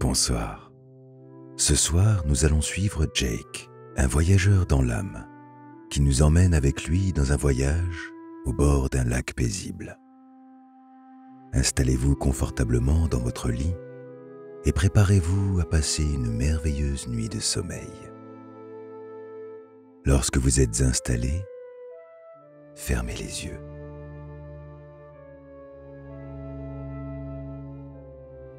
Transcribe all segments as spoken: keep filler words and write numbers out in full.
Bonsoir. Ce soir, nous allons suivre Jake, un voyageur dans l'âme, qui nous emmène avec lui dans un voyage au bord d'un lac paisible. Installez-vous confortablement dans votre lit et préparez-vous à passer une merveilleuse nuit de sommeil. Lorsque vous êtes installé, fermez les yeux.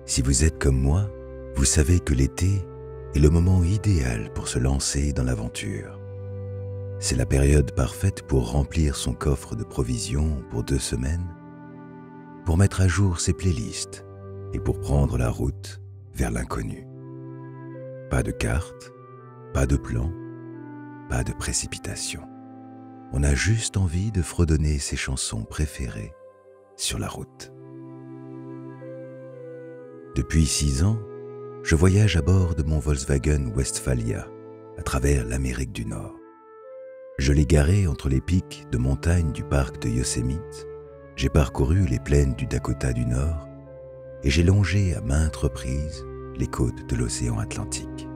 Si vous êtes comme moi, vous savez que l'été est le moment idéal pour se lancer dans l'aventure. C'est la période parfaite pour remplir son coffre de provisions pour deux semaines, pour mettre à jour ses playlists et pour prendre la route vers l'inconnu. Pas de carte, pas de plan, pas de précipitation. On a juste envie de fredonner ses chansons préférées sur la route. Depuis six ans, je voyage à bord de mon Volkswagen Westphalia à travers l'Amérique du Nord. Je l'ai garé entre les pics de montagne du parc de Yosemite, j'ai parcouru les plaines du Dakota du Nord et j'ai longé à maintes reprises les côtes de l'océan Atlantique.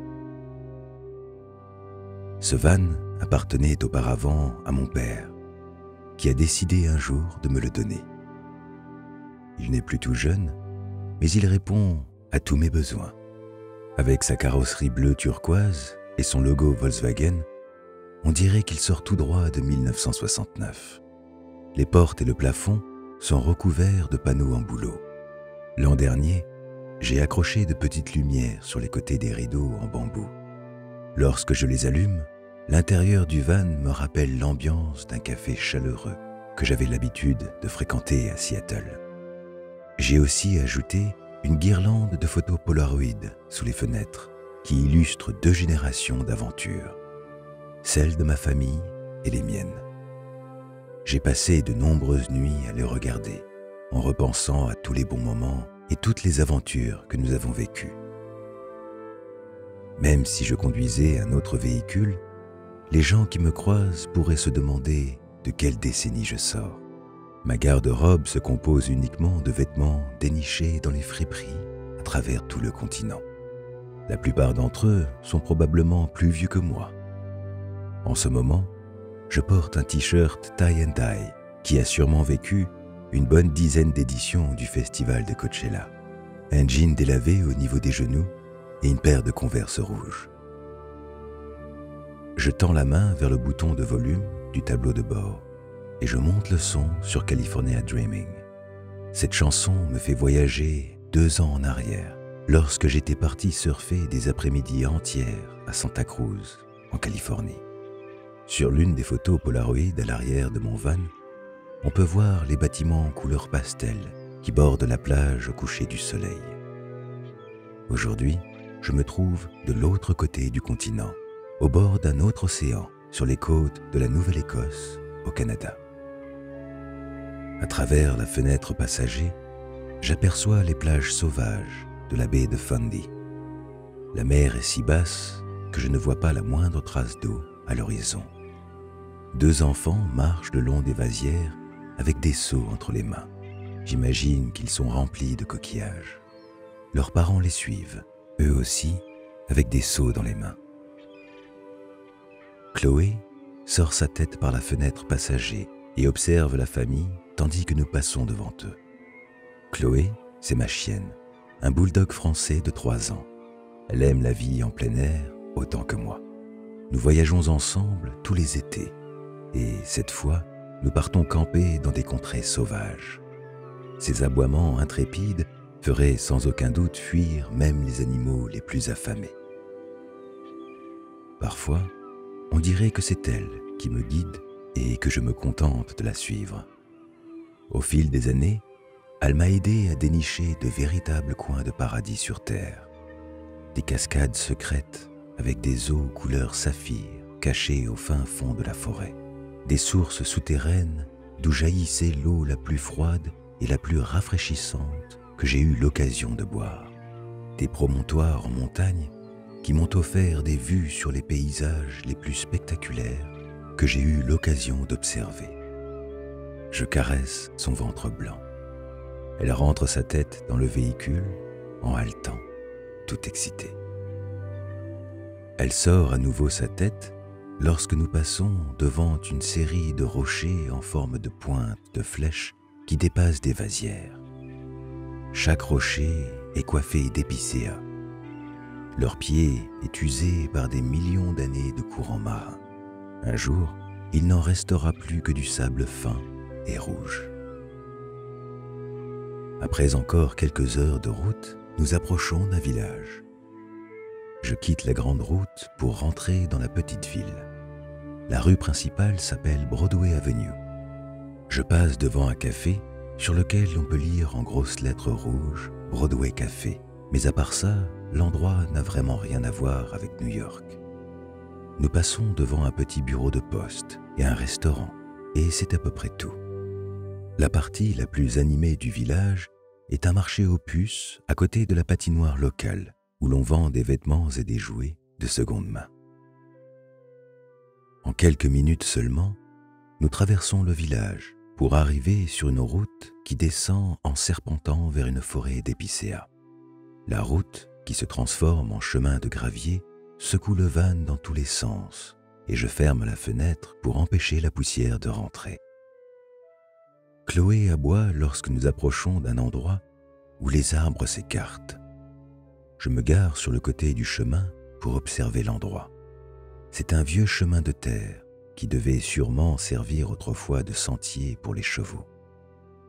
Ce van appartenait auparavant à mon père, qui a décidé un jour de me le donner. Il n'est plus tout jeune, mais il répond à tous mes besoins. Avec sa carrosserie bleue turquoise et son logo Volkswagen, on dirait qu'il sort tout droit de mille neuf cent soixante-neuf. Les portes et le plafond sont recouverts de panneaux en bouleau. L'an dernier, j'ai accroché de petites lumières sur les côtés des rideaux en bambou. Lorsque je les allume, l'intérieur du van me rappelle l'ambiance d'un café chaleureux que j'avais l'habitude de fréquenter à Seattle. J'ai aussi ajouté une guirlande de photos Polaroid sous les fenêtres qui illustre deux générations d'aventures. Celle de ma famille et les miennes. J'ai passé de nombreuses nuits à les regarder, en repensant à tous les bons moments et toutes les aventures que nous avons vécues. Même si je conduisais un autre véhicule, les gens qui me croisent pourraient se demander de quelle décennie je sors. Ma garde-robe se compose uniquement de vêtements dénichés dans les friperies à travers tout le continent. La plupart d'entre eux sont probablement plus vieux que moi. En ce moment, je porte un t-shirt tie and dye qui a sûrement vécu une bonne dizaine d'éditions du festival de Coachella, un jean délavé au niveau des genoux et une paire de Converse rouges. Je tends la main vers le bouton de volume du tableau de bord et je monte le son sur California Dreaming. Cette chanson me fait voyager deux ans en arrière, lorsque j'étais parti surfer des après-midi entières à Santa Cruz, en Californie. Sur l'une des photos Polaroid à l'arrière de mon van, on peut voir les bâtiments en couleur pastel qui bordent la plage au coucher du soleil. Aujourd'hui, je me trouve de l'autre côté du continent, au bord d'un autre océan, sur les côtes de la Nouvelle-Écosse, au Canada. À travers la fenêtre passager, j'aperçois les plages sauvages de la baie de Fundy. La mer est si basse que je ne vois pas la moindre trace d'eau à l'horizon. Deux enfants marchent le long des vasières avec des seaux entre les mains. J'imagine qu'ils sont remplis de coquillages. Leurs parents les suivent, eux aussi, avec des seaux dans les mains. Chloé sort sa tête par la fenêtre passager et observe la famille tandis que nous passons devant eux. Chloé, c'est ma chienne, un bulldog français de trois ans. Elle aime la vie en plein air autant que moi. Nous voyageons ensemble tous les étés, et cette fois, nous partons camper dans des contrées sauvages. Ces aboiements intrépides feraient sans aucun doute fuir même les animaux les plus affamés. Parfois, on dirait que c'est elle qui me guide et que je me contente de la suivre. Au fil des années, elle m'a aidé à dénicher de véritables coins de paradis sur Terre, des cascades secrètes, avec des eaux couleur saphir cachées au fin fond de la forêt, des sources souterraines d'où jaillissait l'eau la plus froide et la plus rafraîchissante que j'ai eu l'occasion de boire, des promontoires en montagne qui m'ont offert des vues sur les paysages les plus spectaculaires que j'ai eu l'occasion d'observer. Je caresse son ventre blanc. Elle rentre sa tête dans le véhicule en haletant, tout excitée. Elle sort à nouveau sa tête lorsque nous passons devant une série de rochers en forme de pointe, de flèches qui dépassent des vasières. Chaque rocher est coiffé d'épicéas. Leur pied est usé par des millions d'années de courants marins. Un jour, il n'en restera plus que du sable fin et rouge. Après encore quelques heures de route, nous approchons d'un village. Je quitte la grande route pour rentrer dans la petite ville. La rue principale s'appelle Broadway Avenue. Je passe devant un café sur lequel on peut lire en grosses lettres rouges « Broadway Café ». Mais à part ça, l'endroit n'a vraiment rien à voir avec New York. Nous passons devant un petit bureau de poste et un restaurant, et c'est à peu près tout. La partie la plus animée du village est un marché aux puces à côté de la patinoire locale, où l'on vend des vêtements et des jouets de seconde main. En quelques minutes seulement, nous traversons le village pour arriver sur une route qui descend en serpentant vers une forêt d'épicéas. La route, qui se transforme en chemin de gravier, secoue le van dans tous les sens et je ferme la fenêtre pour empêcher la poussière de rentrer. Chloé aboie lorsque nous approchons d'un endroit où les arbres s'écartent. Je me gare sur le côté du chemin pour observer l'endroit. C'est un vieux chemin de terre qui devait sûrement servir autrefois de sentier pour les chevaux.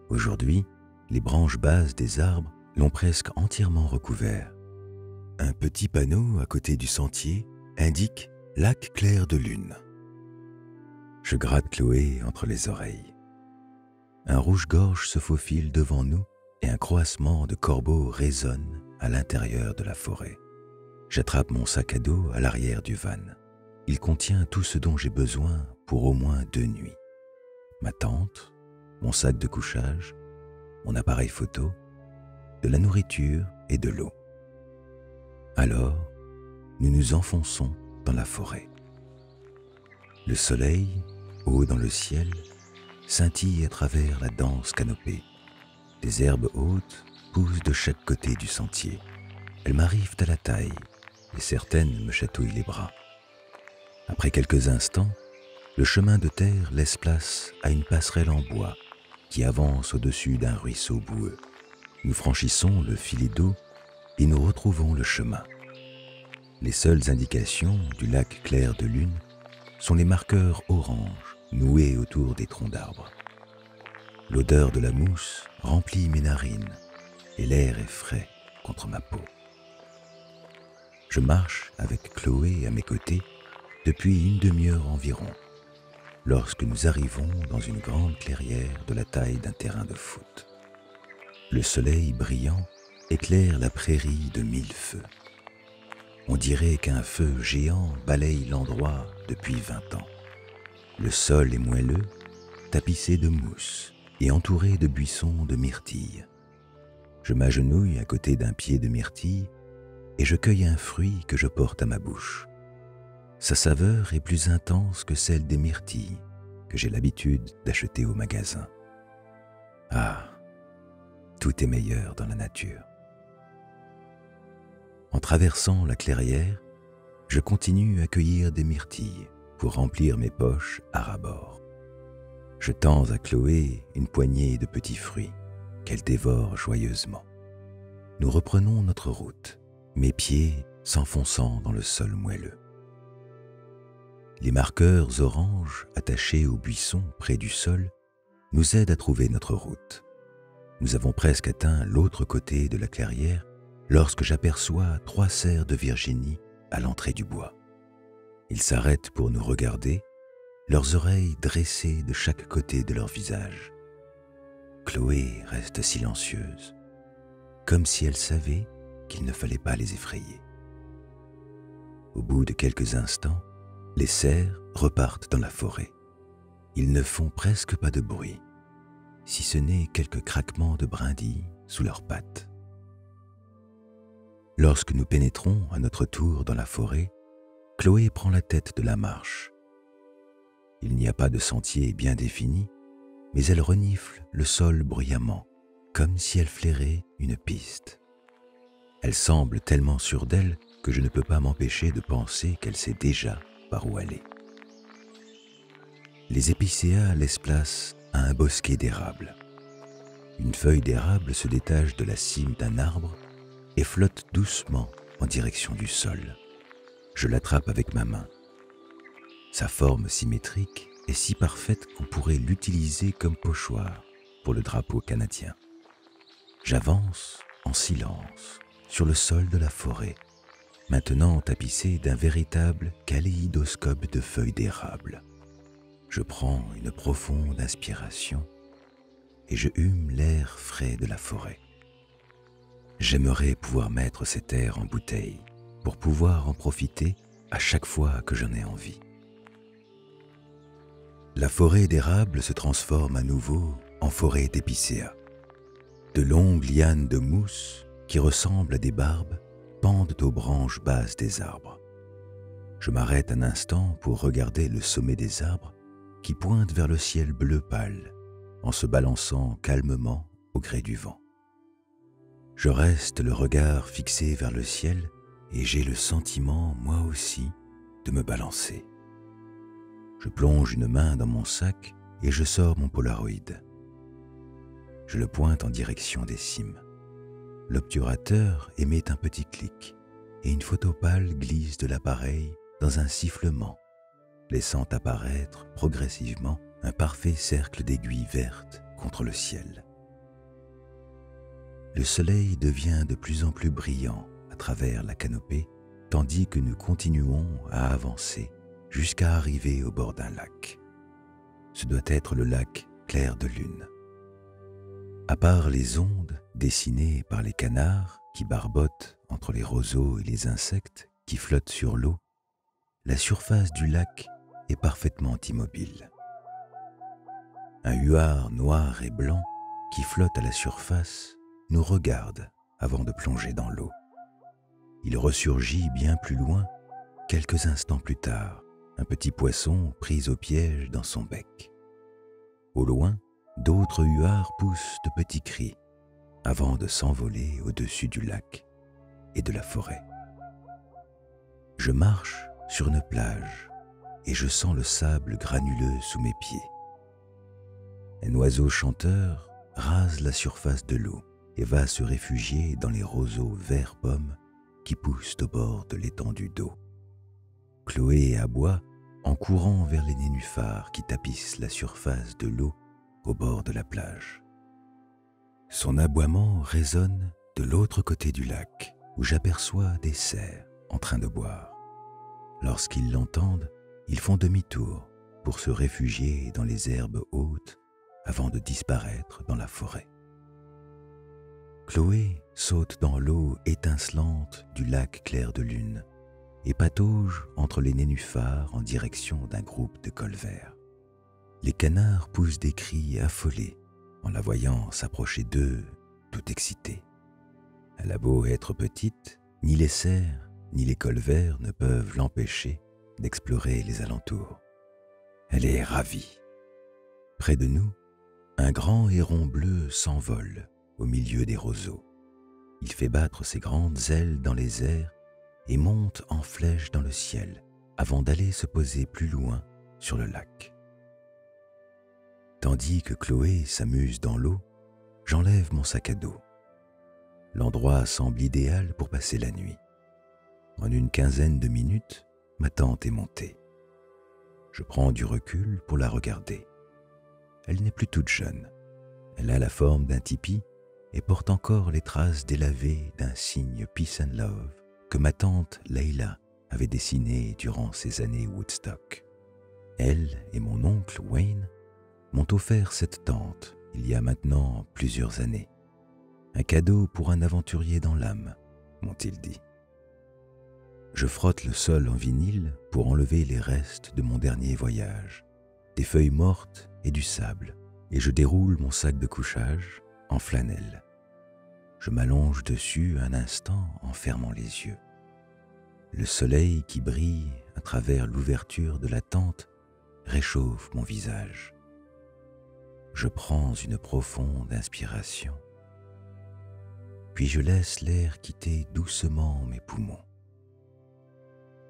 Aujourd'hui, les branches basses des arbres l'ont presque entièrement recouvert. Un petit panneau à côté du sentier indique « Lac Clair de lune ». Je gratte Chloé entre les oreilles. Un rouge-gorge se faufile devant nous et un croassement de corbeaux résonne à l'intérieur de la forêt. J'attrape mon sac à dos à l'arrière du van. Il contient tout ce dont j'ai besoin pour au moins deux nuits. Ma tente, mon sac de couchage, mon appareil photo, de la nourriture et de l'eau. Alors, nous nous enfonçons dans la forêt. Le soleil, haut dans le ciel, scintille à travers la dense canopée. Des herbes hautes poussent de chaque côté du sentier. Elles m'arrivent à la taille et certaines me chatouillent les bras. Après quelques instants, le chemin de terre laisse place à une passerelle en bois qui avance au-dessus d'un ruisseau boueux. Nous franchissons le filet d'eau et nous retrouvons le chemin. Les seules indications du lac clair de lune sont les marqueurs orange noués autour des troncs d'arbres. L'odeur de la mousse remplit mes narines et l'air est frais contre ma peau. Je marche avec Chloé à mes côtés depuis une demi-heure environ, lorsque nous arrivons dans une grande clairière de la taille d'un terrain de foot. Le soleil brillant éclaire la prairie de mille feux. On dirait qu'un feu géant balaye l'endroit depuis vingt ans. Le sol est moelleux, tapissé de mousse et entouré de buissons de myrtilles. Je m'agenouille à côté d'un pied de myrtille et je cueille un fruit que je porte à ma bouche. Sa saveur est plus intense que celle des myrtilles que j'ai l'habitude d'acheter au magasin. Ah, tout est meilleur dans la nature. En traversant la clairière, je continue à cueillir des myrtilles pour remplir mes poches à ras-bord. Je tends à Chloé une poignée de petits fruits qu'elle dévore joyeusement. Nous reprenons notre route, mes pieds s'enfonçant dans le sol moelleux. Les marqueurs orange attachés aux buissons près du sol nous aident à trouver notre route. Nous avons presque atteint l'autre côté de la clairière lorsque j'aperçois trois cerfs de Virginie à l'entrée du bois. Ils s'arrêtent pour nous regarder, leurs oreilles dressées de chaque côté de leur visage. Chloé reste silencieuse, comme si elle savait qu'il ne fallait pas les effrayer. Au bout de quelques instants, les cerfs repartent dans la forêt. Ils ne font presque pas de bruit, si ce n'est quelques craquements de brindilles sous leurs pattes. Lorsque nous pénétrons à notre tour dans la forêt, Chloé prend la tête de la marche. Il n'y a pas de sentier bien défini, mais elle renifle le sol bruyamment, comme si elle flairait une piste. Elle semble tellement sûre d'elle que je ne peux pas m'empêcher de penser qu'elle sait déjà par où aller. Les épicéas laissent place à un bosquet d'érable. Une feuille d'érable se détache de la cime d'un arbre et flotte doucement en direction du sol. Je l'attrape avec ma main. Sa forme symétrique est si parfaite qu'on pourrait l'utiliser comme pochoir pour le drapeau canadien. J'avance en silence sur le sol de la forêt, maintenant tapissé d'un véritable kaléidoscope de feuilles d'érable. Je prends une profonde inspiration et je hume l'air frais de la forêt. J'aimerais pouvoir mettre cet air en bouteille pour pouvoir en profiter à chaque fois que j'en ai envie. La forêt d'érable se transforme à nouveau en forêt d'épicéas. De longues lianes de mousse qui ressemblent à des barbes pendent aux branches basses des arbres. Je m'arrête un instant pour regarder le sommet des arbres qui pointe vers le ciel bleu pâle en se balançant calmement au gré du vent. Je reste le regard fixé vers le ciel et j'ai le sentiment, moi aussi, de me balancer. Je plonge une main dans mon sac et je sors mon Polaroid. Je le pointe en direction des cimes. L'obturateur émet un petit clic et une photo pâle glisse de l'appareil dans un sifflement, laissant apparaître progressivement un parfait cercle d'aiguilles vertes contre le ciel. Le soleil devient de plus en plus brillant à travers la canopée, tandis que nous continuons à avancer jusqu'à arriver au bord d'un lac. Ce doit être le lac Clair de lune. À part les ondes dessinées par les canards qui barbotent entre les roseaux et les insectes qui flottent sur l'eau, la surface du lac est parfaitement immobile. Un huard noir et blanc qui flotte à la surface nous regarde avant de plonger dans l'eau. Il ressurgit bien plus loin, quelques instants plus tard, un petit poisson pris au piège dans son bec. Au loin, d'autres huards poussent de petits cris avant de s'envoler au-dessus du lac et de la forêt. Je marche sur une plage et je sens le sable granuleux sous mes pieds. Un oiseau chanteur rase la surface de l'eau et va se réfugier dans les roseaux verts pommes qui poussent au bord de l'étendue d'eau. Chloé aboie en courant vers les nénuphars qui tapissent la surface de l'eau au bord de la plage. Son aboiement résonne de l'autre côté du lac, où j'aperçois des cerfs en train de boire. Lorsqu'ils l'entendent, ils font demi-tour pour se réfugier dans les herbes hautes avant de disparaître dans la forêt. Chloé saute dans l'eau étincelante du lac Clair de lune et patauge entre les nénuphars en direction d'un groupe de colverts. Les canards poussent des cris affolés en la voyant s'approcher d'eux, tout excités. Elle a beau être petite, ni les cerfs ni les colverts ne peuvent l'empêcher d'explorer les alentours. Elle est ravie. Près de nous, un grand héron bleu s'envole au milieu des roseaux. Il fait battre ses grandes ailes dans les airs et monte en flèche dans le ciel avant d'aller se poser plus loin sur le lac. Tandis que Chloé s'amuse dans l'eau, j'enlève mon sac à dos. L'endroit semble idéal pour passer la nuit. En une quinzaine de minutes, ma tente est montée. Je prends du recul pour la regarder. Elle n'est plus toute jeune. Elle a la forme d'un tipi et porte encore les traces délavées d'un signe Peace and Love que ma tante Leila avait dessiné durant ses années Woodstock. Elle et mon oncle Wayne m'ont offert cette tente il y a maintenant plusieurs années. Un cadeau pour un aventurier dans l'âme, m'ont-ils dit. Je frotte le sol en vinyle pour enlever les restes de mon dernier voyage, des feuilles mortes et du sable, et je déroule mon sac de couchage en flanelle. Je m'allonge dessus un instant en fermant les yeux. Le soleil qui brille à travers l'ouverture de la tente réchauffe mon visage. Je prends une profonde inspiration. Puis je laisse l'air quitter doucement mes poumons.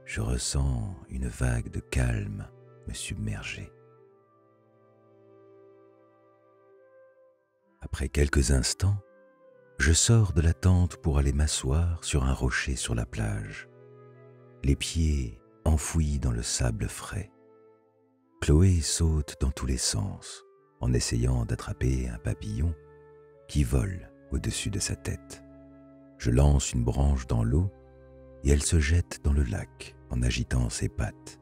Je ressens une vague de calme me submerger. Après quelques instants, je sors de la tente pour aller m'asseoir sur un rocher sur la plage, les pieds enfouis dans le sable frais. Chloé saute dans tous les sens en essayant d'attraper un papillon qui vole au-dessus de sa tête. Je lance une branche dans l'eau et elle se jette dans le lac en agitant ses pattes,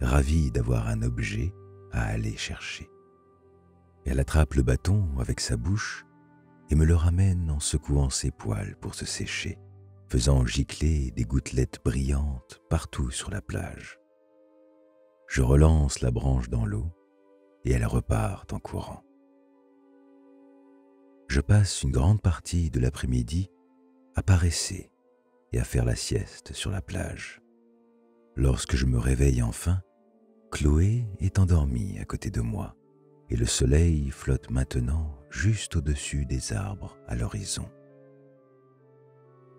ravie d'avoir un objet à aller chercher. Elle attrape le bâton avec sa bouche et me le ramène en secouant ses poils pour se sécher, faisant gicler des gouttelettes brillantes partout sur la plage. Je relance la branche dans l'eau et elle repart en courant. Je passe une grande partie de l'après-midi à paresser et à faire la sieste sur la plage. Lorsque je me réveille enfin, Chloé est endormie à côté de moi et le soleil flotte maintenant juste au-dessus des arbres à l'horizon.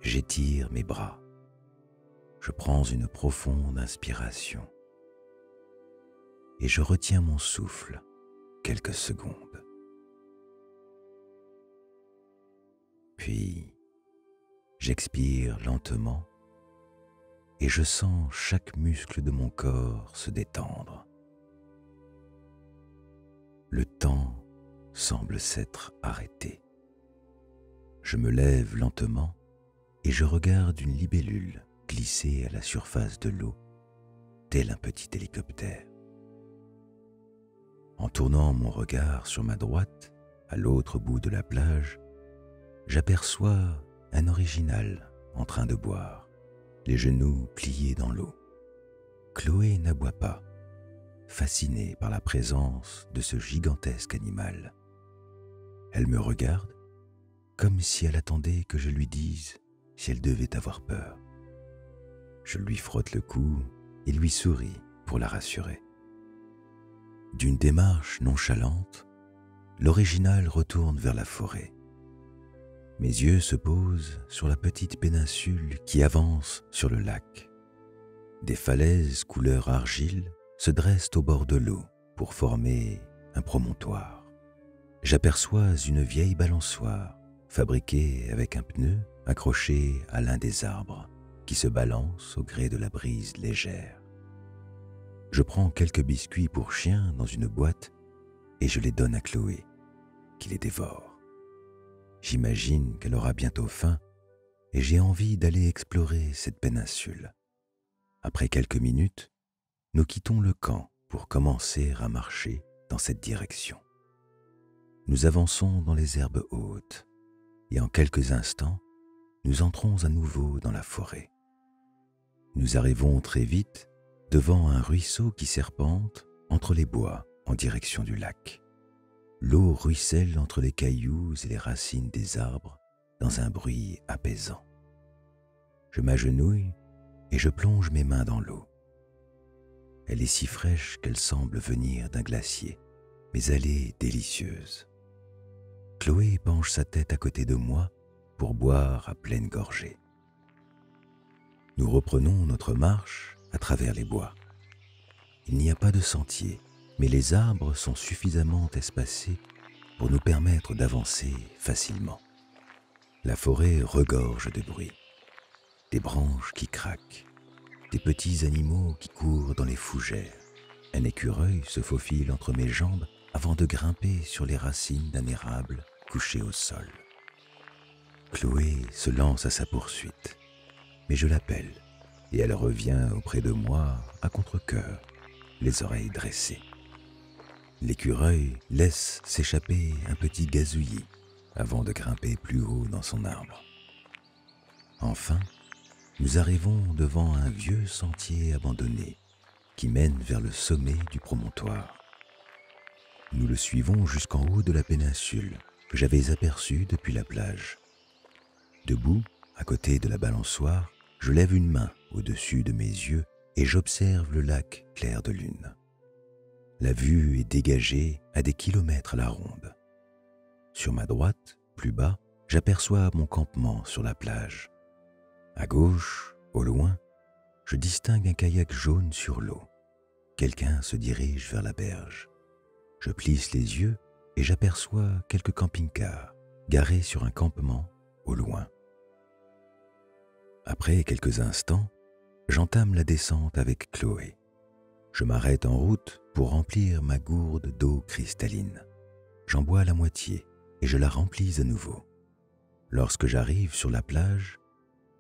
J'étire mes bras. Je prends une profonde inspiration et je retiens mon souffle quelques secondes. Puis, j'expire lentement et je sens chaque muscle de mon corps se détendre. Le temps semble s'être arrêté. Je me lève lentement et je regarde une libellule glisser à la surface de l'eau, tel un petit hélicoptère. En tournant mon regard sur ma droite, à l'autre bout de la plage, j'aperçois un original en train de boire, les genoux pliés dans l'eau. Chloé n'aboie pas, fascinée par la présence de ce gigantesque animal. Elle me regarde comme si elle attendait que je lui dise si elle devait avoir peur. Je lui frotte le cou et lui souris pour la rassurer. D'une démarche nonchalante, l'original retourne vers la forêt. Mes yeux se posent sur la petite péninsule qui avance sur le lac. Des falaises couleur argile se dressent au bord de l'eau pour former un promontoire. J'aperçois une vieille balançoire fabriquée avec un pneu accroché à l'un des arbres qui se balance au gré de la brise légère. Je prends quelques biscuits pour chiens dans une boîte et je les donne à Chloé, qui les dévore. J'imagine qu'elle aura bientôt faim et j'ai envie d'aller explorer cette péninsule. Après quelques minutes, nous quittons le camp pour commencer à marcher dans cette direction. Nous avançons dans les herbes hautes et en quelques instants, nous entrons à nouveau dans la forêt. Nous arrivons très vite devant un ruisseau qui serpente entre les bois en direction du lac. L'eau ruisselle entre les cailloux et les racines des arbres dans un bruit apaisant. Je m'agenouille et je plonge mes mains dans l'eau. Elle est si fraîche qu'elle semble venir d'un glacier, mais elle est délicieuse. Chloé penche sa tête à côté de moi pour boire à pleine gorgée. Nous reprenons notre marche à travers les bois. Il n'y a pas de sentier, mais les arbres sont suffisamment espacés pour nous permettre d'avancer facilement. La forêt regorge de bruit, des branches qui craquent, des petits animaux qui courent dans les fougères. Un écureuil se faufile entre mes jambes avant de grimper sur les racines d'un érable couché au sol. Chloé se lance à sa poursuite, mais je l'appelle et elle revient auprès de moi à contre-cœur, les oreilles dressées. L'écureuil laisse s'échapper un petit gazouillis avant de grimper plus haut dans son arbre. Enfin, nous arrivons devant un vieux sentier abandonné qui mène vers le sommet du promontoire. Nous le suivons jusqu'en haut de la péninsule que j'avais aperçue depuis la plage. Debout, à côté de la balançoire, je lève une main au-dessus de mes yeux et j'observe le lac clair de lune. La vue est dégagée à des kilomètres à la ronde. Sur ma droite, plus bas, j'aperçois mon campement sur la plage. À gauche, au loin, je distingue un kayak jaune sur l'eau. Quelqu'un se dirige vers la berge. Je plisse les yeux et j'aperçois quelques camping-cars garés sur un campement au loin. Après quelques instants, j'entame la descente avec Chloé. Je m'arrête en route pour remplir ma gourde d'eau cristalline. J'en bois la moitié et je la remplis à nouveau. Lorsque j'arrive sur la plage,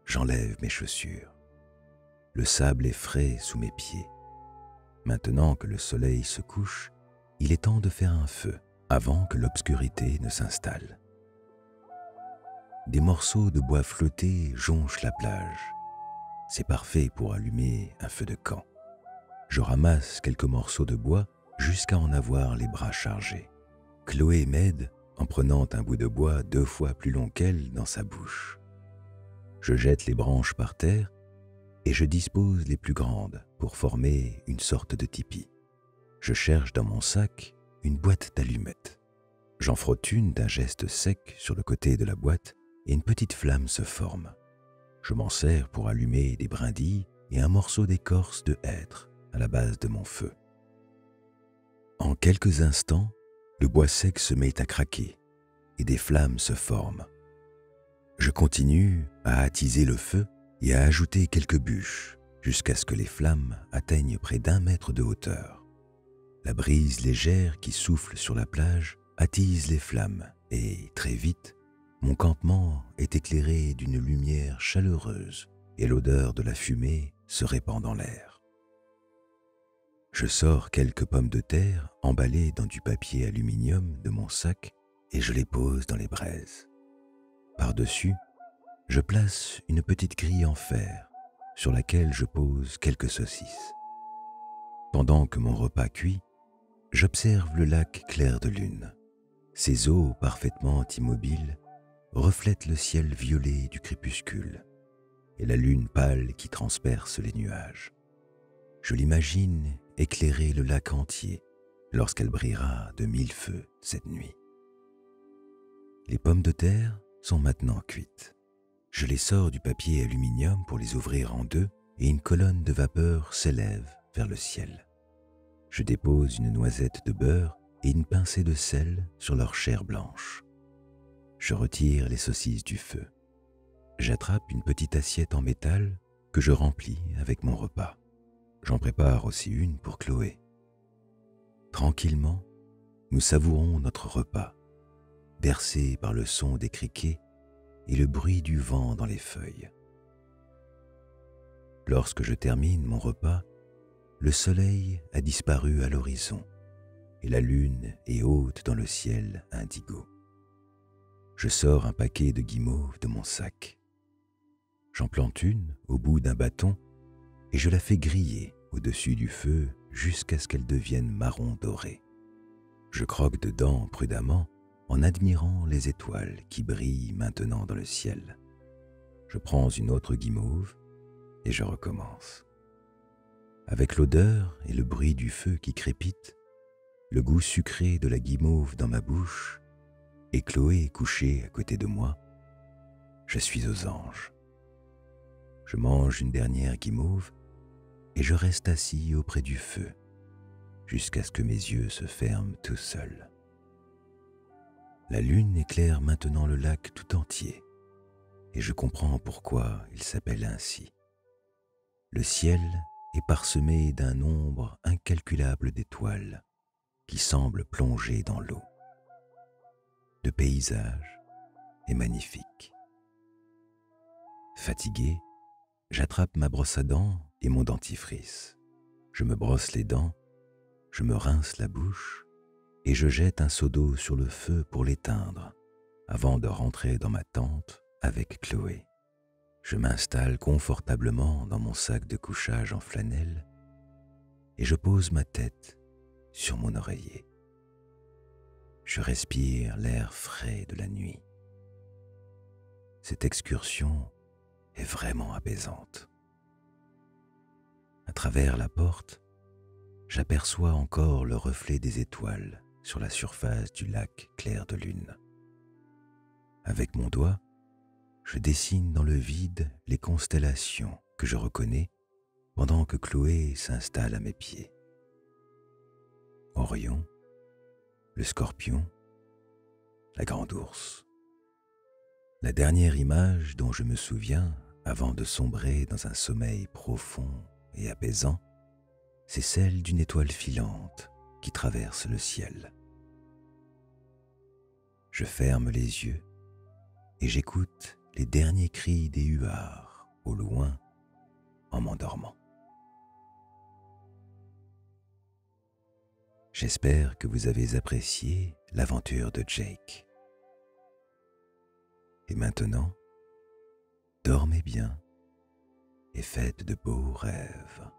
j'enlève mes chaussures. Le sable est frais sous mes pieds. Maintenant que le soleil se couche, il est temps de faire un feu avant que l'obscurité ne s'installe. Des morceaux de bois flottés jonchent la plage. C'est parfait pour allumer un feu de camp. Je ramasse quelques morceaux de bois jusqu'à en avoir les bras chargés. Chloé m'aide en prenant un bout de bois deux fois plus long qu'elle dans sa bouche. Je jette les branches par terre et je dispose les plus grandes pour former une sorte de tipi. Je cherche dans mon sac une boîte d'allumettes. J'en frotte une d'un geste sec sur le côté de la boîte et une petite flamme se forme. Je m'en sers pour allumer des brindilles et un morceau d'écorce de hêtre à la base de mon feu. En quelques instants, le bois sec se met à craquer et des flammes se forment. Je continue à attiser le feu et à ajouter quelques bûches jusqu'à ce que les flammes atteignent près d'un mètre de hauteur. La brise légère qui souffle sur la plage attise les flammes et, très vite, mon campement est éclairé d'une lumière chaleureuse et l'odeur de la fumée se répand dans l'air. Je sors quelques pommes de terre emballées dans du papier aluminium de mon sac et je les pose dans les braises. Par-dessus, je place une petite grille en fer sur laquelle je pose quelques saucisses. Pendant que mon repas cuit, j'observe le lac clair de lune. Ses eaux parfaitement immobiles reflètent le ciel violet du crépuscule et la lune pâle qui transperce les nuages. Je l'imagine éclairer le lac entier lorsqu'elle brillera de mille feux cette nuit. Les pommes de terre sont maintenant cuites. Je les sors du papier aluminium pour les ouvrir en deux et une colonne de vapeur s'élève vers le ciel. Je dépose une noisette de beurre et une pincée de sel sur leur chair blanche. Je retire les saucisses du feu. J'attrape une petite assiette en métal que je remplis avec mon repas. J'en prépare aussi une pour Chloé. Tranquillement, nous savourons notre repas, bercés par le son des criquets et le bruit du vent dans les feuilles. Lorsque je termine mon repas, le soleil a disparu à l'horizon et la lune est haute dans le ciel indigo. Je sors un paquet de guimauves de mon sac. J'en plante une au bout d'un bâton et je la fais griller au-dessus du feu jusqu'à ce qu'elle devienne marron doré. Je croque dedans prudemment en admirant les étoiles qui brillent maintenant dans le ciel. Je prends une autre guimauve et je recommence. Avec l'odeur et le bruit du feu qui crépite, le goût sucré de la guimauve dans ma bouche, et Chloé couchée à côté de moi, je suis aux anges. Je mange une dernière guimauve et je reste assis auprès du feu jusqu'à ce que mes yeux se ferment tout seuls. La lune éclaire maintenant le lac tout entier et je comprends pourquoi il s'appelle ainsi. Le ciel est parsemé d'un nombre incalculable d'étoiles qui semblent plonger dans l'eau. Le paysage est magnifique. Fatigué, j'attrape ma brosse à dents et mon dentifrice. Je me brosse les dents, je me rince la bouche et je jette un seau d'eau sur le feu pour l'éteindre avant de rentrer dans ma tente avec Chloé. Je m'installe confortablement dans mon sac de couchage en flanelle et je pose ma tête sur mon oreiller. Je respire l'air frais de la nuit. cette excursion est vraiment apaisante. À travers la porte, j'aperçois encore le reflet des étoiles sur la surface du lac Clair de lune. Avec mon doigt, je dessine dans le vide les constellations que je reconnais pendant que Chloé s'installe à mes pieds. Orion, le scorpion, la grande ourse. La dernière image dont je me souviens avant de sombrer dans un sommeil profond et apaisant, c'est celle d'une étoile filante qui traverse le ciel. Je ferme les yeux et j'écoute les derniers cris des huards au loin en m'endormant. J'espère que vous avez apprécié l'aventure de Jake. Et maintenant, dormez bien et faites de beaux rêves.